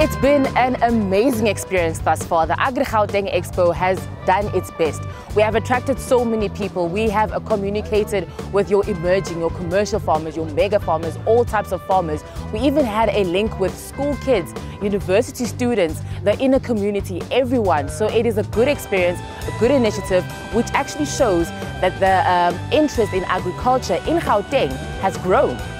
It's been an amazing experience thus far. The Agri Gauteng Expo has done its best. We have attracted so many people. We have communicated with your emerging, your commercial farmers, your mega farmers, all types of farmers. We even had a link with school kids, university students, the inner community, everyone. So it is a good experience, a good initiative, which actually shows that the interest in agriculture in Gauteng has grown.